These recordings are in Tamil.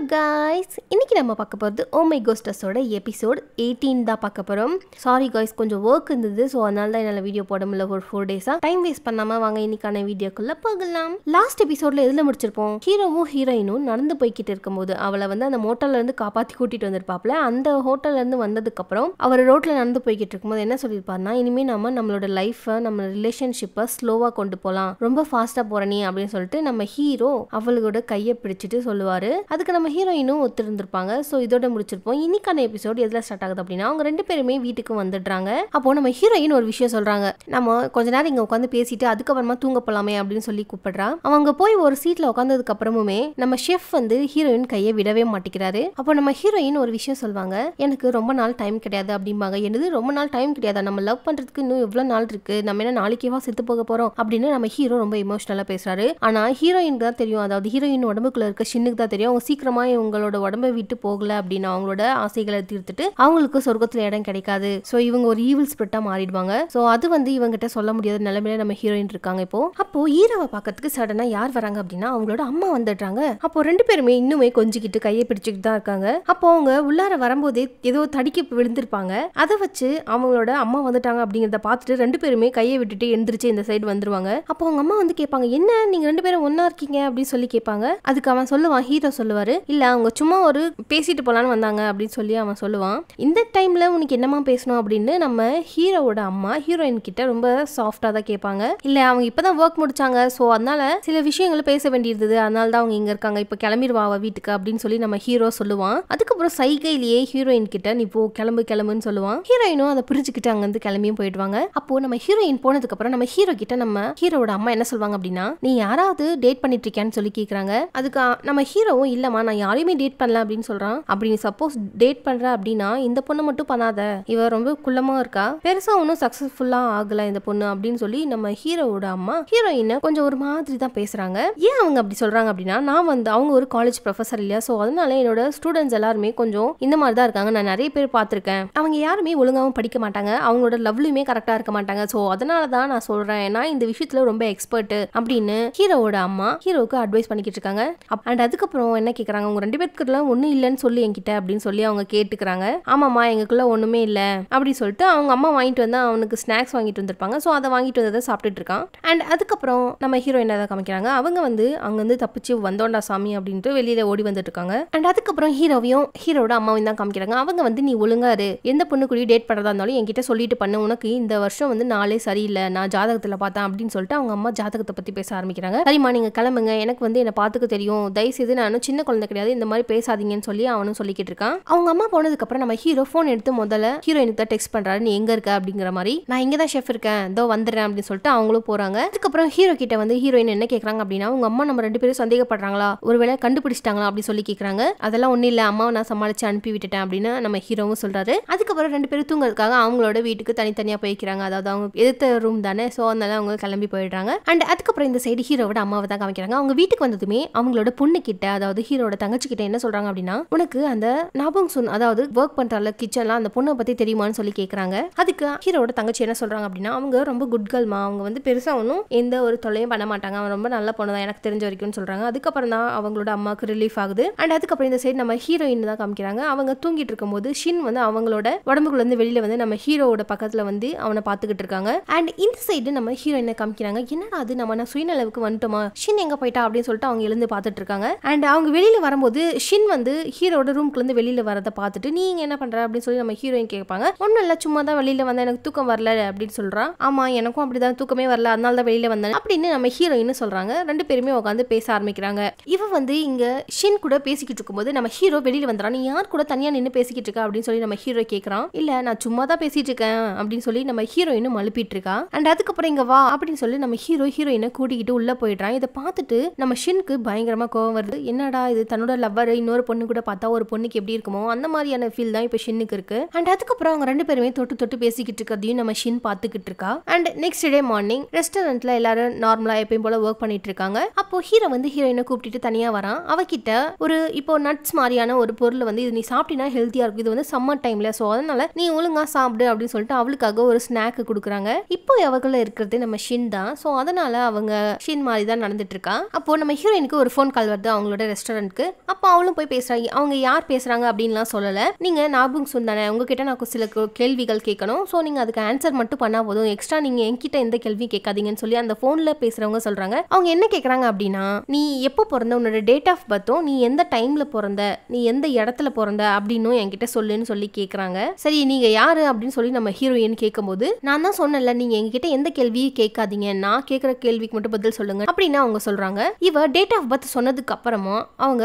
Hello guys, இன்னைக்கு நம்ம பார்க்க போறது Oh My Ghosters ஓட எபிசோட் 18 தான் பார்க்க போறோம். Sorry guys, கொஞ்சம் work இருந்தது. So அதனால தான் என்னால வீடியோ போட முடியல ஒரு 4 days-ஆ. Time waste பண்ணாம வாங்க இன்னைக்கான வீடியோக்குள்ள போகலாம். Last episodeல எதுல முடிச்சிருப்போம்? ஹீரோவும் ஹீரோயினும் நடந்து போய்க்கிட்டு இருக்கும்போது அவளை வந்து அந்த ஹோட்டல்ல இருந்து காப்பாத்தி கூட்டிட்டு வந்திருப்பாப்ல. அந்த ஹோட்டல்ல இருந்து வந்ததுக்கு அப்புறம் அவர் ரோட்ல நடந்து போய்க்கிட்டு இருக்கும்போது என்ன சொல்லிருப்பாருன்னா, இனிமே நாம நம்மளோட லைஃப, நம்ம ரிலேஷன்ஷிப்பை ஸ்லோவா கொண்டு போலாம். ரொம்ப ஃபாஸ்டா போறனே அப்படினு சொல்லிட்டு நம்ம ஹீரோ அவளோட கையை பிடிச்சிட்டு சொல்லுவாரு. அதுக்கு நம்ம ஹீரோயினும் ஒத்துருந்திருப்பாங்க. சோ இதோட முடிச்சிருப்போம். இன்னைக்கான எபிசோட் எதுல ஸ்டார்ட் ஆகுது அப்படின்னா, அவங்க ரெண்டு பேருமே வீட்டுக்கு வந்துடுறாங்க. அப்போ நம்ம ஹீரோயின் ஒரு விஷயம் சொல்றாங்க, நம்ம கொஞ்ச நேரம் இங்க உட்காந்து பேசிட்டு அதுக்கப்புறமா தூங்க போலாமே அப்படின்னு சொல்லி கூப்பிடுறா. அவங்க போய் ஒரு சீட்ல உட்காந்ததுக்கு அப்புறமுமே நம்ம ஷெஃப் வந்து ஹீரோயின் கையை விடவே மாட்டேங்கிறாரு. அப்போ நம்ம ஹீரோயின் ஒரு விஷயம் சொல்வாங்க, எனக்கு ரொம்ப நாள் டைம் கிடையாது அப்படிம்பாங்க. என்னது ரொம்ப நாள் டைம் கிடையாது? நம்ம லவ் பண்றதுக்கு இன்னும் எவ்வளவு நாள் இருக்கு? நம்ம என்ன நாளைக்கேவா செத்து போக போறோம் அப்படின்னு நம்ம ஹீரோ ரொம்ப எமோஷனலா பேசுறாரு. ஆனா ஹீரோயினுக்கு தான் தெரியும், அதாவது ஹீரோயின் உடம்புக்குள்ள இருக்க சின்னுக்கு தான் தெரியும், அவங்க சீக்கிரமா இவங்களோட உடம்பை விட்டு போகல அப்படின்னு அவங்களோட ஆசைகளை தீர்த்துட்டு அவங்களுக்கு சொர்க்கத்துல இடம் கிடைக்காது. சோ இவங்க ஒரு ஈவில் ஸ்பிரிட்டா மாறிடுவாங்க. சோ அது வந்து இவங்ககிட்ட சொல்ல முடியாத நிலைமையில நம்ம ஹீரோயின் இருக்காங்க. இப்போ அப்போ ஹீரோவை பாக்கிறதுக்கு சடனா யார் வராங்க அப்படின்னா, அவங்களோட அம்மா வந்துடுறாங்க. அப்போ ரெண்டு பேருமே இன்னுமே கொஞ்சிக்கிட்டு கையை பிடிச்சிட்டு தான் இருக்காங்க. அப்போ அவங்க உள்ளார வரும்போதே ஏதோ தடிக்க விழுந்திருப்பாங்க. அதை வச்சு அவங்களோட அம்மா வந்துட்டாங்க அப்படிங்கறத பாத்துட்டு ரெண்டு பேருமே கையை விட்டுட்டு எந்திரிச்சு இந்த சைடு வந்துருவாங்க. அப்போ அவங்க அம்மா வந்து கேட்பாங்க, என்ன நீங்க ரெண்டு பேரும் ஒன்னா இருக்கீங்க அப்படின்னு சொல்லி கேட்பாங்க. அதுக்கு அவன் சொல்லுவான், ஹீரோ சொல்லுவாரு, இல்ல அவங்க சும்மா ஒரு பேசிட்டு போலான்னு வந்தாங்க அப்படின்னு சொல்லி அவன் சொல்லுவான். இந்த டைம்ல உனக்கு என்னமா பேசணும் அப்படின்னு நம்ம ஹீரோவோட அம்மா ஹீரோயின் கிட்ட ரொம்ப சாஃப்டா தான் கேட்பாங்க. இல்ல அவங்க இப்பதான் ஒர்க் முடிச்சாங்க, சோ அதனால சில விஷயங்களை பேச வேண்டியிருந்தது, அதனாலதான் அவங்க இங்க இருக்காங்க, இப்ப கிளம்பிடுவா வீட்டுக்கு அப்படின்னு சொல்லி நம்ம ஹீரோ சொல்லுவான். அதுக்கப்புறம் சைகையிலேயே ஹீரோயின் கிட்ட நீ போ, கிளம்பு கிளம்புன்னு சொல்லுவான். ஹீரோயினும் அதை புரிஞ்சுக்கிட்டு அங்க இருந்து கிளம்பியும் போயிடுவாங்க. அப்போ நம்ம ஹீரோயின் போனதுக்கு அப்புறம் நம்ம ஹீரோ கிட்ட நம்ம ஹீரோவோட அம்மா என்ன சொல்லுவாங்க அப்படின்னா, நீ யாராவது டேட் பண்ணிட்டு இருக்கியான்னு சொல்லி கேக்குறாங்க. அதுக்கு நம்ம ஹீரோவும் இல்லமா நான் யாரையுமே டேட் பண்ணல அப்படின்னு சொல்றான். அப்படி நீ சப்போஸ் டேட் பண்ற அப்படின்னா இந்த பொண்ணு மட்டும் பண்ணாத, இவ ரொம்ப குள்ளமா இருக்கா, பெருசா ஒன்னும் சக்சஸ்ஃபுல்லா ஆகல இந்த பொண்ணு அப்படின்னு சொல்லி நம்ம ஹீரோவோட அம்மா ஹீரோயினை கொஞ்சம் ஒரு மாதிரி தான் பேசுறாங்க. ஏன் அவங்க அப்படி சொல்றாங்க அப்படின்னா, நான் வந்து அவங்க ஒரு காலேஜ் ப்ரொஃபசர் இல்லையா, சோ அதனால என்னோட ஸ்டூடெண்ட்ஸ் எல்லாருமே கொஞ்சம் இந்த மாதிரி தான் இருக்காங்க. நான் நிறைய பேர் பார்த்திருக்கேன், அவங்க யாருமே ஒழுங்காவும் படிக்க மாட்டாங்க, அவங்களோட லவ்லயுமே கரெக்டா இருக்க மாட்டாங்க. சோ அதனாலதான் நான் சொல்றேன், நான் இந்த விஷயத்துல ரொம்ப எக்ஸ்பர்ட் அப்படின்னு ஹீரோவோட அம்மா ஹீரோக்கு அட்வைஸ் பண்ணிக்கிட்டு இருக்காங்க. அண்ட் அதுக்கப்புறம் என்ன கேக்குறாங்க, அவங்க ரெண்டு பேருக்குள்ள ஒன்னும் இல்லன்னு சொல்லி என்கிட்ட அப்படின்னு சொல்லி அவங்க கேட்டுக்கிறாங்க. ஆமாமா எங்களுக்குள்ள ஒண்ணுமே இல்ல அப்படின்னு சொல்லிட்டு அவங்க அம்மா வாங்கிட்டு வந்தா அவனுக்கு ஸ்நாக்ஸ் வாங்கிட்டு வந்திருப்பாங்க. சோ அதை வாங்கிட்டு வந்ததை சாப்பிட்டுட்டு இருக்கான். அண்ட் அதுக்கப்புறம் நம்ம ஹீரோயினை தான் காமிக்கிறாங்க, அவங்க வந்து அங்க இருந்து தப்பிச்சு வந்தோண்டா சாமி அப்படின்ட்டு வெளியில ஓடி வந்துட்டு இருக்காங்க. அண்ட் அதுக்கப்புறம் ஹீரோவையும் ஹீரோட அம்மாவையும் தான் காமிக்கிறாங்க. அவங்க வந்து நீ ஒழுங்காரு, எந்த பொண்ணு கூடயும் டேட் பண்றதா இருந்தாலும் என்கிட்ட சொல்லிட்டு பண்ண, உனக்கு இந்த வருஷம் வந்து நாளே சரியில்லை, நான் ஜாதகத்துல பார்த்தேன் அப்படின்னு சொல்லிட்டு அவங்க அம்மா ஜாதகத்தை பத்தி பேச ஆரம்பிக்கிறாங்க. சரிம்மா நீங்க கிளம்புங்க, எனக்கு வந்து என்ன பாத்துக்க தெரியும், தயவு செய்து நானும் சின்ன குழந்தை கிடையாது, இந்த மாதிரி பேசாதீங்கன்னு சொல்லி அவனும் சொல்லிக்கிட்டு இருக்கான். அவங்க அம்மா போனதுக்கு அப்புறம் நம்ம ஹீரோ போன் எடுத்து முதல்ல ஹீரோயினுக்கு தான் டெக்ஸ்ட் பண்றாரு, நீ எங்க இருக்க அப்படிங்கிற மாதிரி. நான் இங்க தான் ஷெஃப் இருக்கேன், இதோ வந்துடுறேன் அப்படின்னு சொல்லிட்டு அவங்களும் போறாங்க. அதுக்கப்புறம் ஹீரோ கிட்ட வந்து ஹீரோயின் என்ன கேட்கறாங்க அப்படின்னா, உங்க அம்மா நம்ம ரெண்டு பேரும் சந்தேகப்படுறாங்களா, ஒருவேளை கண்டுபிடிச்சிட்டாங்களா அப்படின்னு சொல்லி கேட்கறாங்க. அதெல்லாம் ஒன்னும் இல்ல, அம்மாவை நான் சமாளிச்சு அனுப்பி விட்டுட்டேன் அப்படின்னு நம்ம ஹீரோவும் சொல்றாரு. அதுக்கப்புறம் ரெண்டு பேரும் தூங்குறதுக்காக அவங்களோட வீட்டுக்கு தனித்தனியா போய்க்கிறாங்க. அதாவது அவங்க எதிர்த்த ரூம் தானே, சோ அதனால அவங்க கிளம்பி போயிடுறாங்க. அண்ட் அதுக்கப்புறம் இந்த சைடு ஹீரோவோட அம்மாவை தான் காமிக்கிறாங்க. அவங்க வீட்டுக்கு வந்ததுமே அவங்களோட பொண்ணு கிட்ட, அதாவது ஹீரோட தங்கச்சி கிட்ட என்ன சொல்றாங்க அப்படின்னா, உனக்கு அந்த நாபங் சுன் அதாவது வர்க் பண்றால கிச்சன்ல அந்த பொண்ணை பத்தி தெரியுமான்னு சொல்லி கேக்குறாங்க. அதுக்கு ஹீரோட தங்கச்சி என்ன சொல்றாங்க அப்படின்னா, அவங்க ரொம்ப குட் கேர்ள்மா, அவங்க வந்து பெருசா ஒன்னும் எந்த ஒரு தொலையும் பண்ண மாட்டாங்க, அவன் ரொம்ப நல்ல பொண்ணு தான் எனக்கு தெரிஞ்ச வரைக்கும் சொல்றாங்க. அதுக்கப்புறம் தான் அவங்களோட அம்மாவுக்கு ரிலீஃப் ஆகுது. அண்ட் அதுக்கப்புறம் இந்த சைடு நம்ம ஹீரோயின் தான் காமிக்கிறாங்க. அவங்க தூங்கிட்டு இருக்கும் போது ஷின் வந்து அவங்களோட உடம்புக்குள்ள இருந்து வெளியில வந்து நம்ம ஹீரோவோட பக்கத்துல வந்து அவனை பாத்துக்கிட்டு இருக்காங்க. அண்ட் இந்த சைடு நம்ம ஹீரோயினை காமிக்கிறாங்க. என்னடா அது, நம்ம சுயநலவுக்கு வந்துட்டோமா, ஷின் எங்க போயிட்டா அப்படின்னு சொல்லிட்டு அவங்க எழுந்து பாத்துட்டு இருக்காங்க. அண்ட் அவங்க வெளியில வரும்போது ஷின் வந்து ஹீரோட ரூம்க்குள்ள இருந்து வெளியில வரத பாத்துட்டு நீங்க என்ன பண்ற அப்படின்னு சொல்லி நம்ம ஹீரோயின் கேட்பாங்க. ஒன்னும் இல்ல, சும்மா தான் வெளியில வந்தா, எனக்கு தூக்கம் வரல அப்படின்னு சொல்றான். ஆமா எனக்கும் அப்படிதான், தூக்கமே வரல, அதனால தான் வெளியில வந்தேன் அப்படின்னு நம்ம ஹீரோயின் சொல்றாங்க. ரெண்டு பேருமே உட்காந்து பேச ஆரம்பிக்கிறாங்க. இவ வந்து இங்க ஷின் கூட பேசிக்கிட்டு இருக்கும்போது நம்ம ஹீரோ வெளியில வந்துறான். நீ யார் கூட தனியா நின்னு பேசிக்கிட்டு இருக்கா அப்படின்னு சொல்லி நம்ம ஹீரோ கேக்குறான். இல்ல நான் சும்மா தான் பேசிட்டு இருக்கேன் அப்படின்னு சொல்லி நம்ம ஹீரோயினும் அழுப்பிட்டு இருக்கா. அண்ட் அதுக்கப்புறம் இங்க வா அப்படின்னு சொல்லி நம்ம ஹீரோ ஹீரோயினை கூட்டிக்கிட்டு உள்ள போயிடுறான். இதை பார்த்துட்டு நம்ம ஷின்க்கு பயங்கரமா கோவம் வருது. என்னடா இது, தன்னோட லவ்வர் இன்னொரு பொண்ணு கூட பார்த்தா ஒரு பொண்ணுக்கு எப்படி இருக்குமோ அந்த மாதிரியான ஃபீல் தான் இப்போ ஷின்னுக்கு இருக்கு. அண்ட் அதுக்கப்புறம் அவங்க ரெண்டு பேருமே தொட்டு தொட்டு பேசிக்கிட்டு இருக்கிறதையும் நம்ம ஷின் பார்த்துக்கிட்டு இருக்கா. அண்ட் நெக்ஸ்ட் டே மார்னிங் ரெஸ்டாரண்ட்ல எல்லாரும் நார்மலா எப்பயும் போல ஒர்க் பண்ணிட்டு இருக்காங்க. அப்போ ஹீரோ வந்து ஹீரோயினை கூப்பிட்டுட்டு தனியா வரான். அவகிட்ட ஒரு இப்போ நட்ஸ் மாதிரியான ஒரு பொருள் வந்து, இது நீ சாப்பிட்டீங்கன்னா ஹெல்த்தியா இருக்கும், இது வந்து சம்மர் டைம்ல, சோ அதனால நீ ஒழுங்கா சாப்பிடு அப்படின்னு சொல்லிட்டு அவளுக்காக ஒரு ஸ்நாக் கொடுக்குறாங்க. இப்போ அவங்கள இருக்கிறது நம்ம ஷின் தான், சோ அதனால அவங்க ஷின் மாதிரி தான் நடந்துட்டு இருக்கா. அப்போ நம்ம ஹீரோயினுக்கு ஒரு ஃபோன் கால் வருது அவங்களோட ரெஸ்டாரண்ட்க்கு. அப்போ அவளும் போய் பேசுறாங்க. அவங்க யார் பேசுறாங்க அப்படின்லாம் சொல்லல. நீங்க நாபுங் சுந்தானே, உங்ககிட்ட நான் சில கேள்விகள் கேட்கணும், ஸோ நீங்க அதுக்கு ஆன்சர் மட்டும் பண்ணா போதும், எக்ஸ்ட்ரா நீங்க என்கிட்ட எந்த கேள்வியும் கேட்காதீங்கன்னு சொல்லி அந்த போன்ல பேசுறவங்க சொல்றாங்க. அவங்க என்ன கேட்கறாங்க அப்படின்னா, நீ எப்போ பிறந்த, உன்னோட டேட் ஆஃப் பர்த்தும், நீ எந்த டைம்ல பிறந்த, நீ எந்த இடத்துல பிறந்த அப்படின்னும் என்கிட்ட சொல்லுன்னு சொல்லி கேட்கறாங்க. சரி நீங்க யாரு அப்படின்னு சொல்லி நம்ம ஹீரோயின் கேட்கும்போது, நான் தான் சொன்னல நீங்க என்கிட்ட எந்த கேள்வியும் கேட்காதீங்க, நான் கேட்கற கேள்விக்கு மட்டும் பதில் சொல்லுங்க அப்படின்னு அவங்க சொல்றாங்க. இவ டேட் ஆஃப் பர்த் சொன்னதுக்கு அப்புறமா அவங்க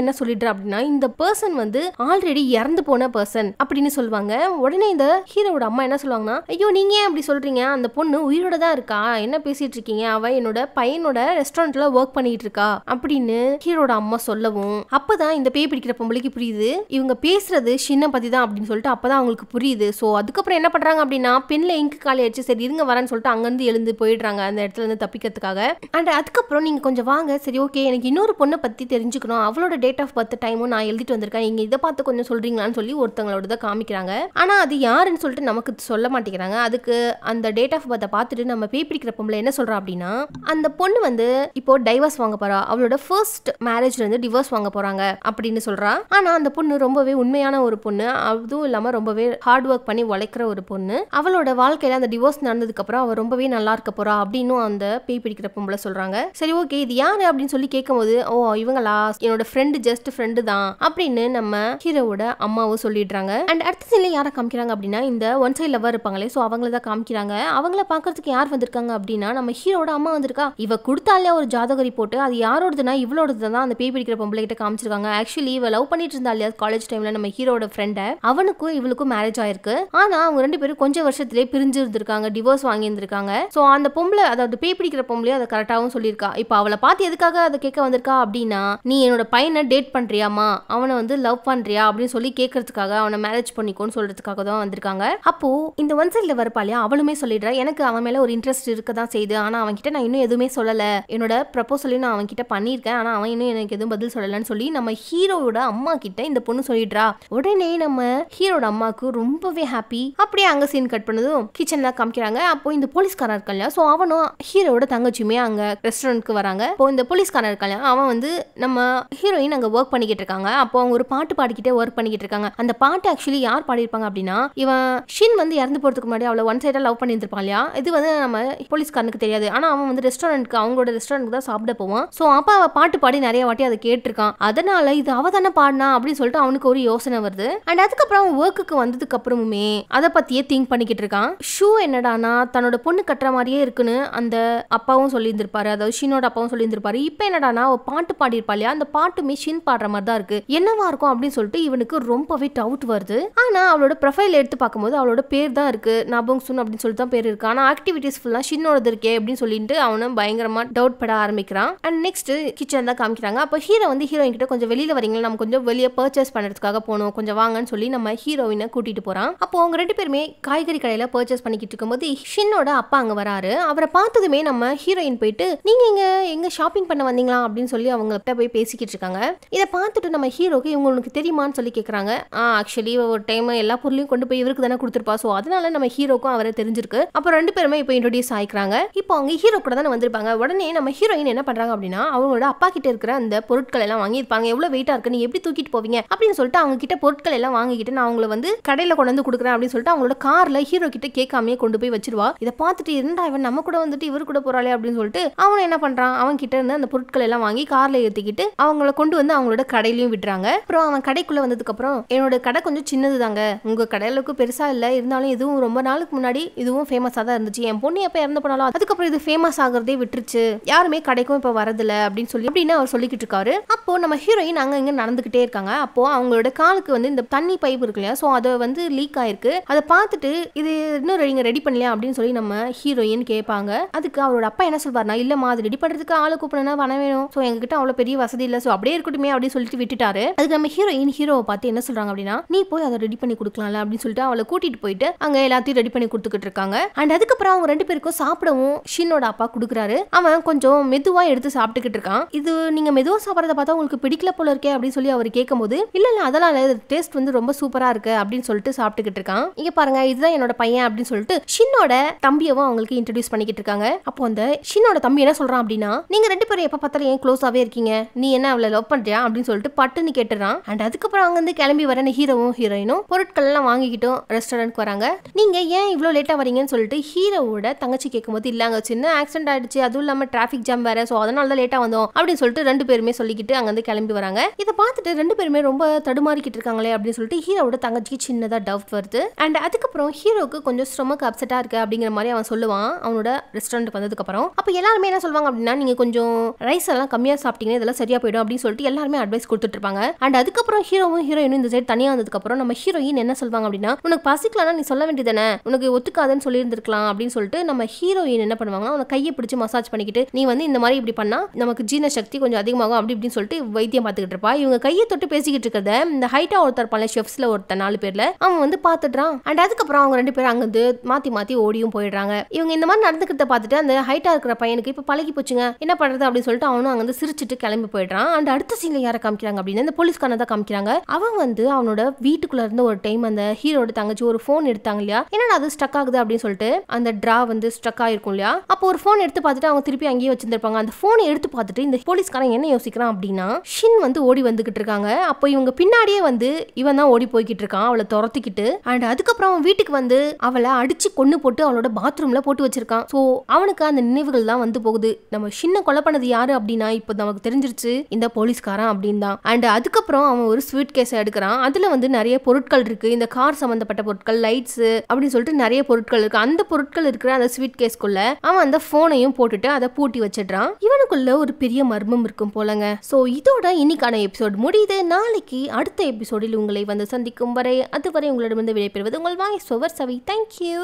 என்ன சொல்லிடுறா அப்படின்னா, இந்த பர்சன் வந்து ஆல்ரெடி இறந்து போன பர்சன் அப்படின்னு சொல்லுவாங்க. உடனே இந்த ஹீரோட அம்மா என்ன சொல்லுவாங்கன்னா, ஐயோ நீங்க ஏன் அப்படி சொல்றீங்க, அந்த பொண்ணு உயிரோட தான் இருக்கா, என்ன பேசிட்டு இருக்கீங்க, அவ என்னோட பையனோட ரெஸ்டாரண்ட்ல ஒர்க் பண்ணிட்டு இருக்கா அப்படின்னு ஹீரோட அம்மா சொல்லவும் அப்பதான் இந்த பேய் பிடிக்கிற பொம்பளைக்கு புரியுது இவங்க பேசுறது ஷின்னை பத்தி தான் அப்படின்னு சொல்லிட்டு அப்பதான் அவங்களுக்கு புரியுது. சோ அதுக்கப்புறம் என்ன பண்றாங்க அப்படின்னா பெண்ல இங்கு காலி ஆயிடுச்சு, சரி இருங்க வரேன்னு சொல்லிட்டு அங்கிருந்து எழுந்து போயிடுறாங்க அந்த இடத்துல இருந்து தப்பிக்கிறதுக்காக. அண்ட் அதுக்கப்புறம் நீங்க கொஞ்சம் வாங்க, சரி ஓகே எனக்கு இன்னொரு பொண்ணை பத்தி தெரிஞ்சுக்கணும், அவளோட டேட் ஆஃப் பர்த் டைமும் நான் எழுதிட்டு வந்திருக்கேன், நீங்க இதை பார்த்து கொஞ்சம் சொல்றீங்களான்னு சொல்லி ஒருத்தங்களோட தான் காமிக்கிறாங்க. ஆனா அது யாருன்னு சொல்லிட்டு நமக்கு சொல்ல மாட்டேங்கிறாங்க. அதுக்கு அந்த டேட் ஆஃப் பர்த்தை பார்த்துட்டு நம்ம பேய் பிடிக்கிற பொம்பளை என்ன சொல்றா அப்படின்னா, அந்த பொண்ணு வந்து இப்போ டைவர்ஸ் வாங்க போறா, அவளோட ஃபர்ஸ்ட் மேரேஜ்ல இருந்து டிவோர்ஸ் வாங்க போறாங்க அப்படின்னு சொல்றா. ஆனா அந்த பொண்ணு ரொம்பவே உண்மையான ஒரு பொண்ணு, அதுவும் இல்லாம ரொம்பவே ஹார்ட் ஒர்க் பண்ணி உழைக்கிற ஒரு பொண்ணு, அவளோட வாழ்க்கையில அந்த டிவோர்ஸ் நடந்ததுக்கு அப்புறம் அவ ரொம்பவே நல்லா இருக்க போறா அப்படின்னு அந்த பேய் பிடிக்கிற பொம்பளை சொல்றாங்க. சரி ஓகே இது யாரு அப்படின்னு சொல்லி கேட்கும் போது, ஓ இவங்களா என்னோட ஃப்ரெண்டு, ஜஸ்ட் ஃப்ரெண்டு தான் அப்படின்னு நம்ம ஹீரோவோட அம்மாவும் சொல்லிடுறாங்க. அண்ட் அடுத்த சீன்ல யாரை காமிக்கிறாங்க அப்படின்னா இந்த ஒன் சைட் லவ்வர் இருப்பாங்களே, சோ அவங்கள தான் காமிக்கிறாங்க. அவங்கள பாக்குறதுக்கு யார் வந்திருக்காங்க அப்படின்னா நம்ம ஹீரோட அம்மா வந்திருக்கா. இவ கொடுத்தாலே ஒரு ஜாதக ரிப்போர்ட், அது யாரோடதுன்னா இவளோடதுதான் அந்த பேய் பிடிக்கிற பொம்பளை கிட்ட காமிச்சிருக்காங்க. ஆக்சுவலி இவ லவ் பண்ணிட்டு இருந்தா இல்லையா காலேஜ் டைம்ல நம்ம ஹீரோட ஃப்ரெண்ட, அவனுக்கும் இவளுக்கும் மேரேஜ் ஆயிருக்கு. ஆனா அவங்க ரெண்டு பேரும் கொஞ்சம் வருஷத்திலேயே பிரிஞ்சு இருந்திருக்காங்க, டிவோர்ஸ் வாங்கி இருந்திருக்காங்க. சோ அந்த பொம்பளை, அதாவது பேய் பிடிக்கிற பொம்பளை அதை கரெக்டாகவும் சொல்லியிருக்கா. இப்போ அவளை பார்த்து எதுக்காக அதை கேட்க வந்திருக்கா அப்படின்னா, நீ என்னோட பையனை டேட் பண்றியாமா, அவனை வந்து லவ் பண்றியா அப்படின்னு சொல்லி கேட்கறதுக்காக, அவனை மேரேஜ் பண்ணிக்கோன்னு சொல்றதுக்காக தான் வந்திருக்காங்க. அப்போ இந்த ஒன் சைட்ல வரப்பாலையா அவளுமே சொல்லிடுறா, எனக்கு அவன் மேல ஒரு இன்ட்ரெஸ்ட் இருக்க தான் செய்யுது, ஆனா அவன் கிட்ட நான் இன்னும் எதுவுமே சொல்லல, என்னோட ப்ரப்போசலையும் நான் அவன் கிட்ட பண்ணியிருக்கேன், ஆனா அவன் இன்னும் எனக்கு எதுவும் பதில் சொல்லலன்னு சொல்லி நம்ம ஹீரோவோட அம்மா கிட்ட இந்த பொண்ணு சொல்லிடுறா. உடனே நம்ம ஹீரோட அம்மாவுக்கு ரொம்பவே ஹாப்பி. அப்படியே அங்க சீன் கட் பண்ணதும் கிச்சன்ல காமிக்கிறாங்க. அப்போ இந்த போலீஸ்காரன் இருக்கா இல்லையா, சோ அவனும் ஹீரோட தங்கச்சியுமே அங்க ரெஸ்டாரண்ட்க்கு வராங்க. இப்போ இந்த போலீஸ்காரன் இருக்காங்க, அவன் வந்து நம்ம ஹீரோயின் அங்க ஒர்க் பண்ணிக்கிட்டு இருக்காங்க. அப்போ அவங்க ஒரு பாட்டு பாடிக்கிட்டே ஒர்க் பண்ணிக்கிட்டு இருக்காங்க. அந்த பாட்டு ஆக்சுவலி யார் பாடியிருப்பாங்க அப்படின்னா, இவன் ஷின் வந்து இறந்து போறதுக்கு முன்னாடி அவளை ஒன் சைடா லவ் பண்ணியிருப்பான் இல்லையா, இது வந்து நம்ம போலீஸ்காரனுக்கு தெரியாது. ஆனா அவன் வந்து ரெஸ்டாரண்ட்க்கு, அவங்களோட ரெஸ்டாரண்ட்க்கு தான் சாப்பிட போவான். சோ அப்ப அவ பாட்டு பாடி நிறைய வாட்டி அதை கேட்டிருக்கான், அதனால இது அவ தானே பாடினா அப்படின்னு சொல்லிட்டு அவனுக்கு ஒரு யோசனை வருது. அண்ட் அதுக்கப்புறம் அவன் ஒர்க்குக்கு வந்ததுக்கு அப்புறமுமே அதை பத்தியே திங்க் பண்ணிக்கிட்டு இருக்கான். ஷூ என்னடானா தன்னோட பொண்ணு கட்டுற மாதிரியே இருக்குன்னு அந்த அப்பாவும் சொல்லியிருந்திருப்பாரு, அதாவது ஷினோட அப்பாவும் சொல்லியிருந்திருப்பாரு. இப்போ என்னடானா பாட்டு பாடியிருப்பா இல்லையா, அந்த பாட்டுமே ஷின் பாடுற மாதிரி தான் இருக்கு, என்னவா இருக்கும் அப்படின்னு சொல்லிட்டு இவனுக்கு ரொம்பவே டவுட் வருது. ஆனா அவளோட ப்ரொஃபைல் எடுத்து பார்க்கும்போது அவளோட பேர் தான் இருக்கு, நாபுங் சுன் அப்படின்னு சொல்லிட்டு தான் பேர் இருக்கு, ஆனா ஆக்டிவிட்டிஸ் ஃபுல்லா ஷின்னோடது இருக்கே அப்படின்னு சொல்லிட்டு அவனும் பயங்கரமா டவுட் பட ஆரம்பிக்கிறான். அண்ட் நெக்ஸ்ட் கிச்சன் தான் காமிக்கிறாங்க. அப்போ ஹீரோ வந்து ஹீரோயின் கிட்ட கொஞ்சம் வெளியில வரீங்களா, நம்ம கொஞ்சம் வெளியே பர்ச்சேஸ் பண்றதுக்காக போனோம், கொஞ்சம் வாங்கன்னு சொல்லி நம்ம ஹீரோயினை கூட்டிட்டு போறான். அப்போ அவங்க ரெண்டு பேருமே காய்கறி கடையில பர்ச்சேஸ் பண்ணிக்கிட்டு இருக்கும்போது ஷின்னோட அப்பா அங்க வராரு. அவரை பார்த்ததுமே நம்ம ஹீரோயின் போயிட்டு, நீங்க எங்க ஷாப்பிங் பண்ண வந்தீங்களா அப்படின்னு சொல்லி அவங்கள்ட்ட போய் பேசிக்கிட்டு இருக்காங்க. இதை பார்த்துட்டு நம்ம ஹீரோக்கு, இவங்க உனக்கு தெரியுமான்னு சொல்லி கேட்கறாங்க. ஆக்சுவலி ஒரு டைம் எல்லா பொருளையும் கொண்டு போய் இவருக்கு தானே கொடுத்துருப்பா, ஸோ அதனால நம்ம ஹீரோக்கும் அவரை தெரிஞ்சிருக்கு. அப்போ ரெண்டு பேருமே இப்போ இன்ட்ரோடியூஸ் ஆயிக்கிறாங்க. இப்போ அவங்க ஹீரோ கூட தானே வந்திருப்பாங்க. உடனே நம்ம ஹீரோயின் என்ன பண்றாங்க அப்படின்னா, அவங்களோட அப்பா கிட்ட இருக்கிற அந்த பொருட்கள் எல்லாம் வாங்கியிருப்பாங்க, எவ்வளவு வெயிட்டா இருக்கு, நீ எப்படி தூக்கிட்டு போவீங்க அப்படின்னு சொல்லிட்டு அவங்க கிட்ட பொருட்கள் எல்லாம் வாங்கிக்கிட்டு, நான் அவங்களை வந்து கடையில கொண்டு வந்து கொடுக்குறேன் அப்படின்னு சொல்லிட்டு அவங்களோட கார்ல ஹீரோ கிட்ட கேட்காமயே கொண்டு போய் வச்சிருவா. இதை பார்த்துட்டு இருந்தா இவன் நம்ம கூட வந்துட்டு இவரு கூட போறாளே அப்படின்னு சொல்லிட்டு அவன் என்ன பண்றான், அவன் கிட்ட இருந்து அந்த பொருட்கள் எல்லாம் வாங்கி கார்ல ஏத்திக்கிட்டு அவங்கள கொண்டு வந்து அவங்களோட கடையிலயும் விடுறாங்க. அப்புறம் அவன் கடைக்குள்ள வந்ததுக்கு அப்புறம், என்னோட கடை கொஞ்சம் சின்னது தாங்க, உங்க கடையிலுக்கு பெருசா இல்ல, இருந்தாலும் இதுவும் ரொம்ப நாளுக்கு முன்னாடி இதுவும் ஃபேமஸா தான் இருந்துச்சு, என் பொண்ணு எப்ப இறந்து போனாலும் அதுக்கப்புறம் இது ஃபேமஸ் ஆகுறதே விட்டுருச்சு, யாருமே கடைக்கும் இப்ப வரதில்ல அப்படின்னு சொல்லி அப்படின்னு அவர் சொல்லிக்கிட்டு இருக்காரு. அப்போ நம்ம ஹீரோயின் அங்க இங்க நடந்துகிட்டே இருக்காங்க. அப்போ அவங்களோட காலுக்கு வந்து இந்த தண்ணி பைப் இருக்கு இல்லையா, சோ அதை வந்து லீக் ஆயிருக்கு. அதை பார்த்துட்டு இது இன்னும் நீங்க ரெடி பண்ணலையா அப்படின்னு சொல்லி நம்ம ஹீரோயின் கேட்பாங்க. அதுக்கு அவரோட அப்பா என்ன சொல்வாருன்னா, இல்லமா அது ரெடி பண்றதுக்கு ஆளு கூப்பிடணும், வன வேணும், சோ எங்ககிட்ட அவ்வளவு பெரிய வசதி இல்ல, சோ அப்படியே இருக்கட்டுமே அப்படி சொல்லிட்டு விட்டுட்டாரு. அதுக்கு நம்ம ஹீரோயின் ஹீரோவை பார்த்து என்ன சொல்றாங்க அப்படின்னா, நீ போய் அதை ரெடி பண்ணி கொடுக்கலாம்ல அப்படின்னு சொல்லிட்டு அவளை கூட்டிட்டு போயிட்டு அங்க எல்லாத்தையும் ரெடி பண்ணி கொடுத்துக்கிட்டு இருக்காங்க. அண்ட் அதுக்கப்புறம் அவங்க ரெண்டு பேருக்கும் சாப்பிடவும் ஷீனோட அப்பா கொடுக்குறாரு. அவன் கொஞ்சம் மெதுவா எடுத்து சாப்பிட்டுக்கிட்டு இருக்கான். இது நீங்க மெதுவா சாப்பிடறத பார்த்தா உங்களுக்கு பிடிக்கல போல இருக்கே அப்படின்னு சொல்லி அவர் கேட்கும் போது, இல்ல இல்ல அதெல்லாம் டேஸ்ட் வந்து ரொம்ப சூப்பரா இருக்கு அப்படின்னு சொல்லிட்டு சாப்பிட்டுக்கிட்டு இருக்கான். இங்க பாருங்க இதுதான் என்னோட பையன் அப்படின்னு சொல்லிட்டு ஷீனோட தம்பியவும் அவங்களுக்கு இன்ட்ரடியூஸ் பண்ணிக்கிட்டு இருக்காங்க. அப்போ அந்த ஷீனோட தம்பி என்ன சொல்றான் அப்படின்னா, நீங்க ரெண்டு பேரும் எப்ப பார்த்தாலும் ஏன் க்ளோஸாவே இருக்கீங்க, நீ என்ன அவளை லவ் பண்றியா அப்படின்னு சொல்லிட்டு பட்டுன்னு கேட்டுறான். அண்ட் அதுக்கப்புறம் அவங்க வந்து கிளம்பி வர ஹீரோவும் ஹீரோயினும் பொருட்கள் எல்லாம் வாங்கிக்கிட்டோம் ரெஸ்டாரண்ட்க்கு வராங்க. நீங்க ஏன் இவ்வளவு லேட்டா வரீங்கன்னு சொல்லிட்டு ஹீரோவோட தங்கச்சி கேட்கும் போது, இல்லாங்க சின்ன ஆக்சிடென்ட் ஆயிடுச்சு, அதுவும் இல்லாம டிராபிக் ஜாம் வேற, சோ அதனால தான் லேட்டா வந்தோம் அப்படின்னு சொல்லிட்டு ரெண்டு பேருமே சொல்லிக்கிட்டு அங்க வந்து கிளம்பி வராங்க. இதை பார்த்துட்டு ரெண்டு பேருமே ரொம்ப தடுமாறிக்கிட்டு இருக்காங்களே அப்படின்னு சொல்லிட்டு ஹீரோவோட தங்கச்சிக்கு சின்னதா டவுட் வருது. அண்ட் அதுக்கப்புறம் ஹீரோக்கு கொஞ்சம் ஸ்டொமக் அப்செட்டா இருக்கு அப்படிங்கிற மாதிரி அவன் சொல்லுவான் அவனோட ரெஸ்டாரண்ட்டுக்கு வந்ததுக்கு அப்புறம். அப்ப எல்லாருமே என்ன சொல்லுவாங்க அப்படின்னா, நீங்க கொஞ்சம் ரைஸ் எல்லாம் கம்மியா சாப்பிட்டீங்கன்னா இதெல்லாம் சரியா போயிடும் அப்படின்னு சொல்லிட்டு எல்லாருமே அட்வைஸ் கொடுத்துட்டு இருப்பாங்க. அண்ட் அதுக்கப்புறம் ஹீரோவும் ஹீரோயினும் இந்த சைடு தனியா வந்ததுக்கு அப்புறம் நம்ம ஹீரோயின் என்ன சொல்லுவாங்க அப்படின்னா, உனக்கு பசிக்கலன்னா நீ சொல்ல வேண்டியதானே, உனக்கு ஒத்துக்காதுன்னு சொல்லி இருந்திருக்கலாம் அப்படின்னு சொல்லிட்டு நம்ம ஹீரோயின் என்ன பண்ணுவாங்கன்னா, உனக்கு கையை பிடிச்சி மசாஜ் பண்ணிக்கிட்டு நீ வந்து இந்த மாதிரி இப்படி பண்ணா நமக்கு ஜீரண சக்தி கொஞ்சம் அதிகமாகும் அப்படி இப்படின்னு சொல்லிட்டு வைத்தியம் பார்த்துக்கிட்டு இருப்பா. இவங்க கையை தொட்டு பேசிக்கிட்டு இருக்கிறத இந்த ஹைட்டா ஒருத்தர் பல ஷெஃப்ஸ்ல ஒருத்தர் 4 பேர்ல அவன் வந்து பாத்துட்டான். அண்ட் அதுக்கப்புறம் அவங்க 2 பேரும் அங்க வந்து மாத்தி மாத்தி ஓடியும் போயிடுறாங்க. இவங்க இந்த மாதிரி நடந்துக்கிறத பார்த்துட்டு அந்த ஹைட்டா இருக்கிற பையனுக்கு இப்ப பழகி போச்சுங்க என்ன பண்றது அப்படின்னு சொல்லிட்டு அவனும் அங்க வந்து சிரிச்சுட்டு கிளம்பி போயிடுறான். அண்ட் அடுத்த சீன்ல யாரை காமிக்கிறாங்க அப்படின்னா, இந்த போலீஸ்காரனை தான் காமிக்கிறாங்க. அவன் வந்து அவனோட வீட்டுக்குள்ள இருந்து ஒரு டைம் அந்த ஹீரோட தங்கச்சி ஒரு போன் எடுத்தாங்க இல்லையா, என்னன்னா அது ஸ்டக் ஆகுது அப்படின்னு சொல்லிட்டு அந்த டிரா வந்து ஸ்டக் ஆயிருக்கும் இல்லையா, அப்போ ஒரு போன் எடுத்து பார்த்துட்டு அவங்க திருப்பி அங்கேயே வச்சிருந்திருப்பாங்க. அந்த போனை எடுத்து பார்த்துட்டு இந்த போலீஸ்காரன் என்ன யோசிக்கிறான் அப்படின்னா, ஷின் வந்து ஓடி வந்துகிட்டு இருக்காங்க, அப்போ இவங்க பின்னாடியே வந்து இவன் தான் ஓடி போய்கிட்டு இருக்கான் அவளை துரத்திக்கிட்டு. அண்ட் அதுக்கப்புறம் அவன் வீட்டுக்கு வந்து அவளை அடிச்சு கொன்னு போட்டு அவளோட பாத்ரூம்ல போட்டு வச்சிருக்கான். ஸோ அவனுக்கு அந்த நினைவுகள் தான் வந்து போகுது, நம்ம ஷின்னை கொலை பண்ணது யாரு அப்படின்னா இப்போ நமக்கு தெரிஞ்சிருச்சு இந்த போலீஸ்காரன் அப்படின்னு தான். அண்ட் அதுக்கப்புறம் அவன் ஒரு ஸ்வீட் கேஸ் எடுக்கிறான், அதுல வந்து நிறைய பொருட்கள் இருக்கு, இந்த கார் சம்பந்தப்பட்ட பொருட்கள், லைட்ஸ் அப்படின்னு சொல்லிட்டு நிறைய பொருட்கள் இருக்கு. அந்த பொருட்கள் இருக்கிற அந்த ஸ்வீட் கேஸ்க்குள்ள அவன் அந்த போனையும் போட்டுட்டு அதை பூட்டி வச்சிடுறான். இவனுக்குள்ள ஒரு பெரிய மர்மம் இருக்கும் போலங்க. சோ இதோட இன்னைக்கான எபிசோட் முடியுது. நாளைக்கு அடுத்த எபிசோடில் உங்களை வந்து சந்திக்கும் வரை அதுவரை உங்களிடம் வந்து விடைபெறுவது உங்கள் வாய்ஸ் ஓவர் சவி. தேங்க்யூ.